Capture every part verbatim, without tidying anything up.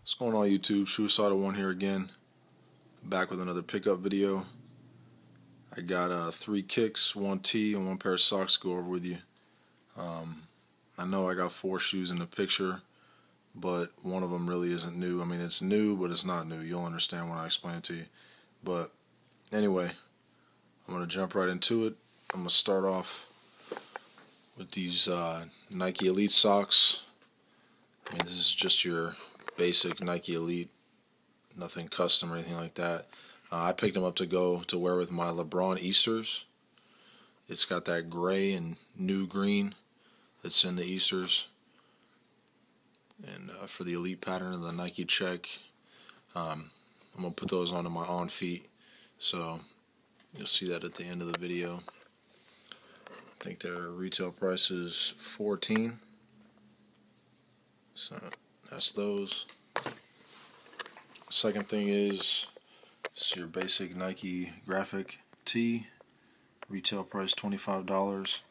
What's going on, YouTube? Shoe Sada one here again, back with another pickup video. I got uh, three kicks, one tee, and one pair of socks to go over with you. Um, I know I got four shoes in the picture, but one of them really isn't new. I mean, it's new, but it's not new. You'll understand when I explain it to you. But anyway, I'm going to jump right into it. I'm going to start off with these uh, Nike Elite Socks. I mean, this is just your basic Nike Elite, nothing custom or anything like that. Uh, I picked them up to go to wear with my LeBron Easters. It's got that gray and new green that's in the Easters. And uh, for the Elite pattern of the Nike check, um, I'm going to put those onto my on feet. So you'll see that at the end of the video. I think their retail price is fourteen dollars. So that's those. Second thing is, it's your basic Nike graphic tee. Retail price twenty-five dollars.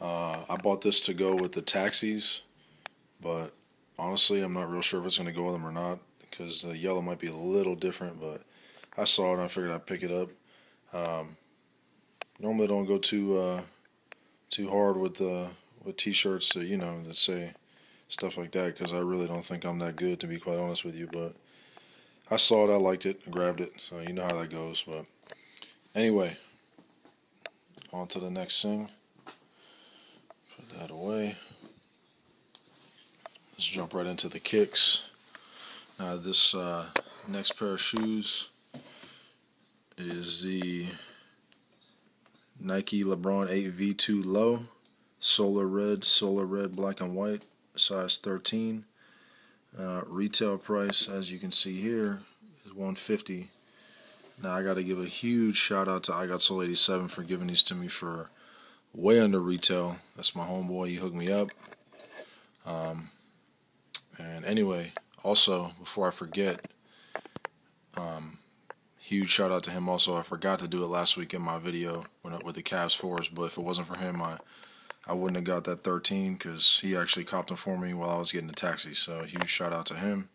Uh, I bought this to go with the taxis, but honestly, I'm not real sure if it's going to go with them or not, because the yellow might be a little different, but I saw it and I figured I'd pick it up. Um, normally I don't go too uh, too hard with uh, with t-shirts that, you know, that say stuff like that, because I really don't think I'm that good, to be quite honest with you, but I saw it, I liked it, I grabbed it, so you know how that goes. But anyway, on to the next thing. Put that away. Let's jump right into the kicks. Now this uh, next pair of shoes is the Nike LeBron eight V two Low, Solar Red, Solar Red Black and White, size thirteen. Uh, retail price, as you can see here, is one hundred fifty dollars. Now I got to give a huge shout out to I Got Soul eighty-seven for giving these to me for way under retail. That's my homeboy. He hooked me up. Um, and anyway, also before I forget, um, huge shout out to him. Also, I forgot to do it last week in my video when with the Cavs fours, but if it wasn't for him, I I wouldn't have got that thirteen, because he actually copped them for me while I was getting the taxi. So huge shout out to him,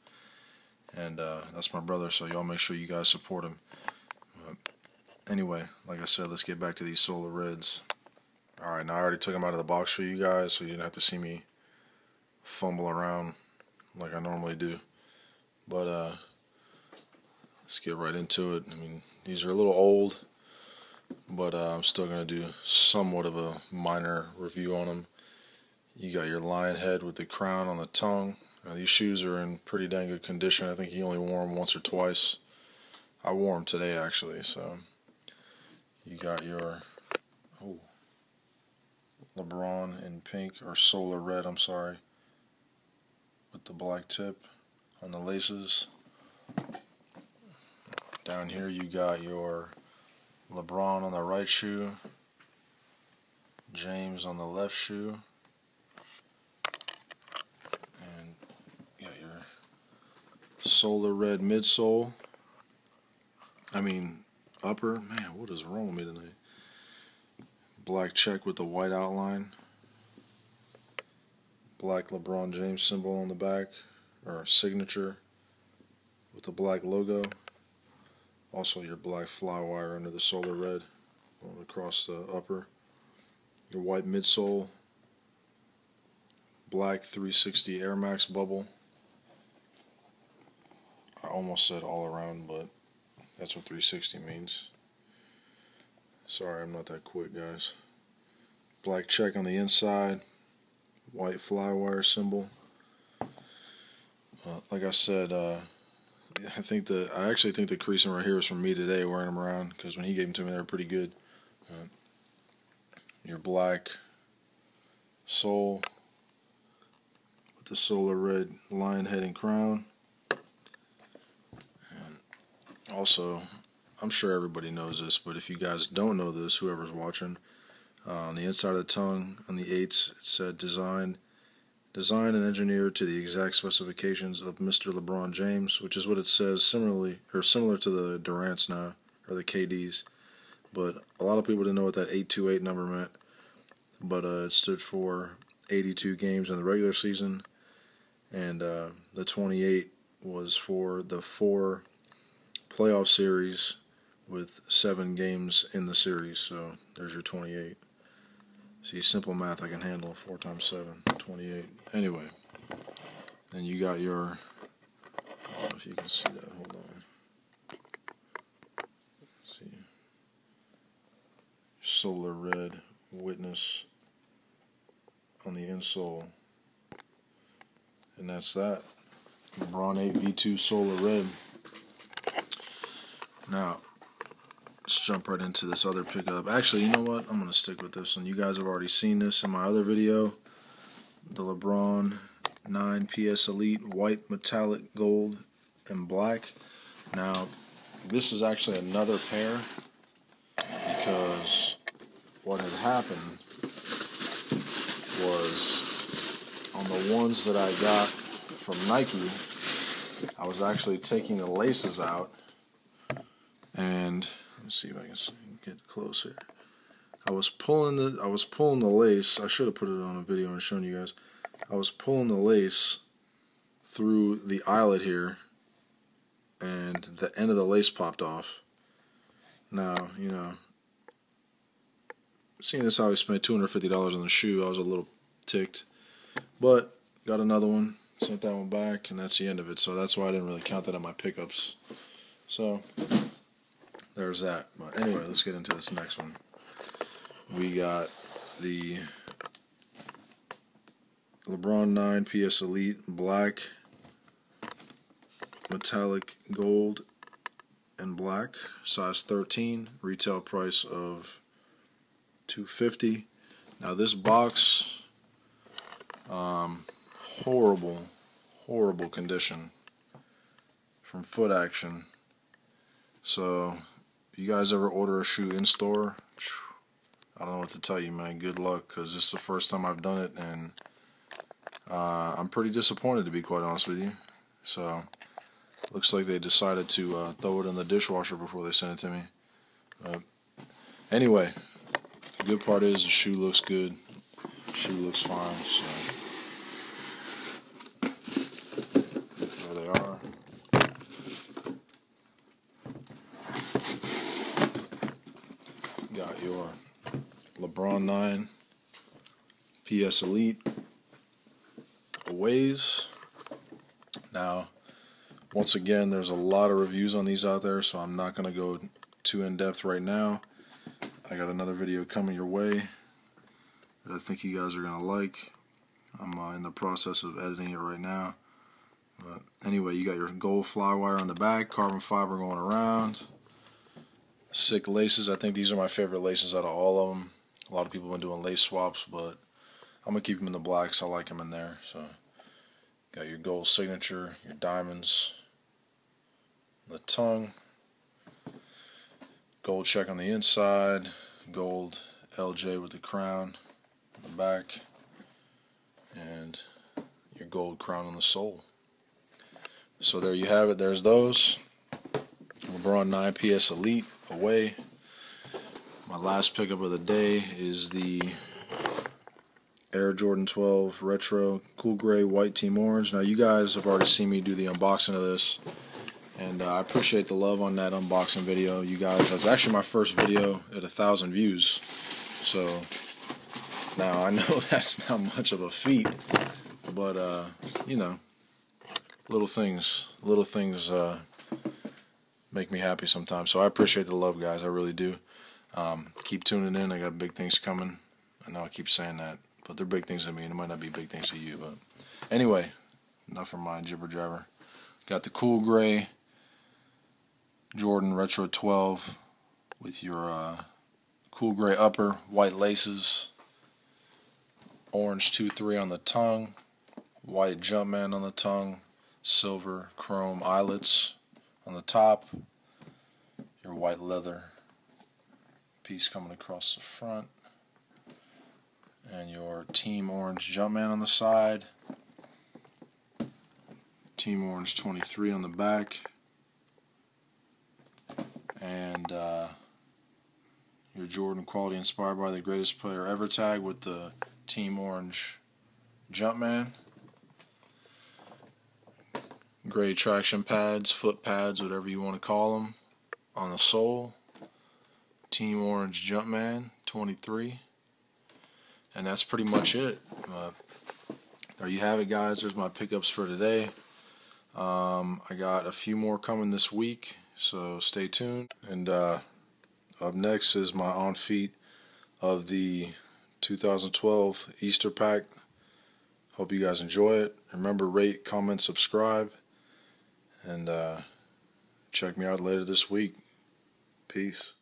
and uh, that's my brother. So y'all make sure you guys support him. But anyway, like I said, let's get back to these Solar Reds. All right, now I already took them out of the box for you guys, so you didn't have to see me fumble around like I normally do. But uh, let's get right into it. I mean, these are a little old, but uh, I'm still going to do somewhat of a minor review on them. You got your lion head with the crown on the tongue. Now, these shoes are in pretty dang good condition. I think he only wore them once or twice. I wore them today, actually. So you got your oh, LeBron in pink, or Solar Red, I'm sorry, with the black tip on the laces. Down here you got your LeBron on the right shoe, James on the left shoe, and you got your Solar Red midsole. I mean, upper. Man, what is wrong with me tonight? Black check with the white outline, black LeBron James symbol on the back, or signature with the black logo. Also your black fly wire under the Solar Red going across the upper. Your white midsole, black three sixty Air Max bubble. I almost said all around, but that's what three sixty means. Sorry, I'm not that quick, guys. Black check on the inside, white fly wire symbol. Uh, like I said, uh, I think the I actually think the creasing right here is from me today wearing them around, because when he gave them to me they were pretty good. Uh, your black sole with the Solar Red lion head and crown. And also, I'm sure everybody knows this, but if you guys don't know this, whoever's watching, uh, on the inside of the tongue on the eights it said design. Designed and engineered to the exact specifications of Mister LeBron James, which is what it says similarly, or similar to the Durant's now, or the K D's. But a lot of people didn't know what that eight two eight number meant, but uh, it stood for eighty-two games in the regular season and uh, the twenty-eight was for the four playoff series with seven games in the series, so there's your twenty-eight. See, simple math I can handle, four times seven, twenty-eight. Anyway, and you got your, I don't know if you can see that, hold on. Let's see, Solar Red Witness on the insole, and that's that. LeBron eight V two Solar Red. Now, let's jump right into this other pickup. Actually, you know what? I'm going to stick with this one. You guys have already seen this in my other video. The LeBron nine P S Elite, white, metallic, gold, and black. Now, this is actually another pair, because what had happened was on the ones that I got from Nike, I was actually taking the laces out. And let's see if I can get close here. I was pulling the I was pulling the lace. I should have put it on a video and shown you guys. I was pulling the lace through the eyelet here, and the end of the lace popped off. Now, you know, seeing this how I spent two hundred fifty dollars on the shoe, I was a little ticked. But got another one, sent that one back, and that's the end of it. So that's why I didn't really count that on my pickups. So there's that. But anyway, let's get into this next one. We got the LeBron nine P S Elite, black, metallic, gold, and black, size thirteen, retail price of two hundred fifty dollars. Now this box, um, horrible, horrible condition from Foot Action. So, you guys ever order a shoe in store? I don't know what to tell you, man. Good luck, because this is the first time I've done it, and uh, I'm pretty disappointed, to be quite honest with you. So, looks like they decided to uh, throw it in the dishwasher before they sent it to me. Uh, anyway, the good part is the shoe looks good. The shoe looks fine. So, there they are. Got your LeBron nine P S Elite Aways. Now, once again, there's a lot of reviews on these out there, so I'm not going to go too in-depth right now. I got another video coming your way that I think you guys are going to like. I'm uh, in the process of editing it right now. But anyway, you got your gold fly wire on the back, carbon fiber going around. Sick laces. I think these are my favorite laces out of all of them. A lot of people have been doing lace swaps, but I'm going to keep them in the blacks. I like them in there. So, got your gold signature, your diamonds, the tongue, gold check on the inside, gold L J with the crown on the back, and your gold crown on the sole. So there you have it. There's those. LeBron nine P S Elite away. My last pickup of the day is the Air Jordan twelve Retro Cool Gray White Team Orange. Now, you guys have already seen me do the unboxing of this, and uh, I appreciate the love on that unboxing video. You guys, that's actually my first video at a thousand views. So now I know that's not much of a feat, but uh, you know, little things, little things. Uh, make me happy sometimes. So I appreciate the love, guys. I really do. Um, keep tuning in. I got big things coming. I know I keep saying that, but they're big things to me, and it might not be big things to you. But anyway, enough for my jibber jabber. Got the Cool Gray Jordan Retro twelve with your uh, Cool Gray upper, white laces, orange two three on the tongue, white Jumpman on the tongue, silver chrome eyelets on the top, your white leather piece coming across the front, and your Team Orange Jumpman on the side, Team Orange twenty-three on the back, and uh, your Jordan Quality Inspired by the Greatest Player Ever tag with the Team Orange Jumpman. gray traction pads, foot pads, whatever you want to call them, on the sole. Team Orange Jumpman twenty-three. And that's pretty much it. Uh, there you have it, guys. There's my pickups for today. Um, I got a few more coming this week, so stay tuned. And uh, up next is my on feet of the two thousand twelve Easter Pack. Hope you guys enjoy it. Remember, rate, comment, subscribe, and uh, check me out later this week. Peace.